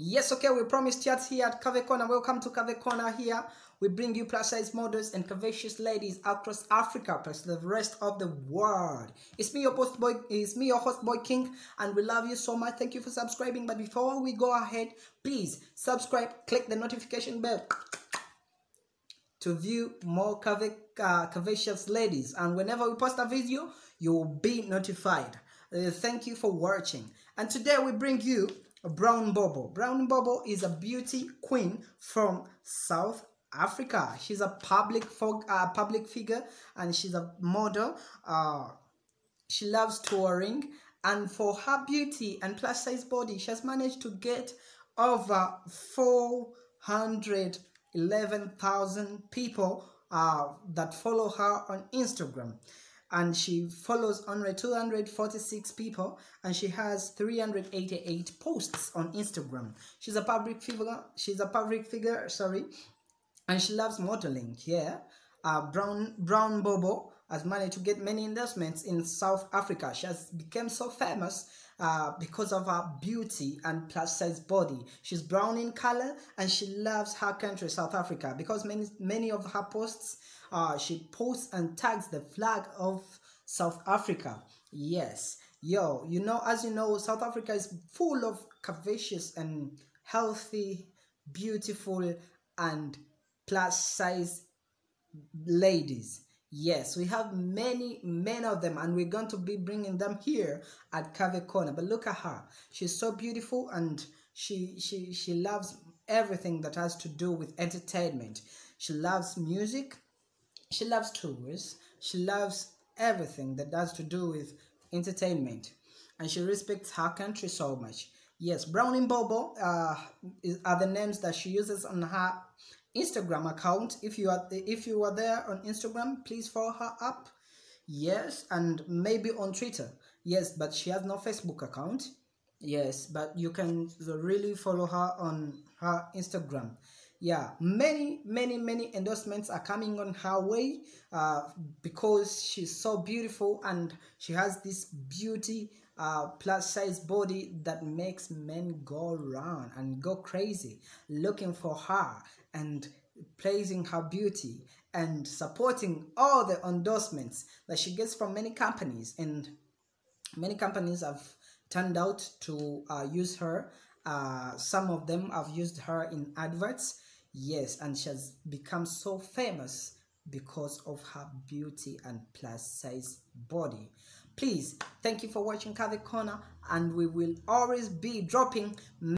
Yes, okay, we promised you here at Curvy Corner. Welcome to Curvy Corner here. We bring you plus size models and curvaceous ladies across Africa, plus the rest of the world. It's me, your host boy King, and we love you so much. Thank you for subscribing. But before we go ahead, please subscribe, click the notification bell to view more curvaceous ladies. And whenever we post a video, you will be notified. Thank you for watching. And today we bring you Brown Mbombo. Brown Mbombo is a beauty queen from South Africa. She's a public figure, and she's a model. She loves touring, and for her beauty and plus size body, she has managed to get over 411,000 people that follow her on Instagram. And she follows only 246 people, and she has 388 posts on Instagram. She's a public figure. And she loves modeling. Yeah, Brown Mbombo has managed to get many endorsements in South Africa. She has become so famous because of her beauty and plus size body. She's brown in color, and she loves her country, South Africa, because many of her posts, she posts and tags the flag of South Africa. Yes, yo, you know, as you know, South Africa is full of curvaceous and healthy, beautiful, and plus size ladies. Yes, we have many of them, and we're going to be bringing them here at Curvy Corner. But look at her, she's so beautiful, and she loves everything that has to do with entertainment. She loves music, she loves tours, she loves everything that has to do with entertainment, and she respects her country so much. Yes, Brown Mbombo are the names that she uses on her Instagram account. If you are there on Instagram, please follow her up. Yes, and maybe on Twitter. Yes, but she has no Facebook account. Yes, but you can really follow her on her Instagram. Yeah, many endorsements are coming on her way because she's so beautiful, and she has this beauty plus size body that makes men go round and go crazy looking for her and praising her beauty and supporting all the endorsements that she gets from many companies. And many companies have turned out to use her. Some of them have used her in adverts. Yes, and she has become so famous because of her beauty and plus size body. Please, thank you for watching Curvy Corner, and we will always be dropping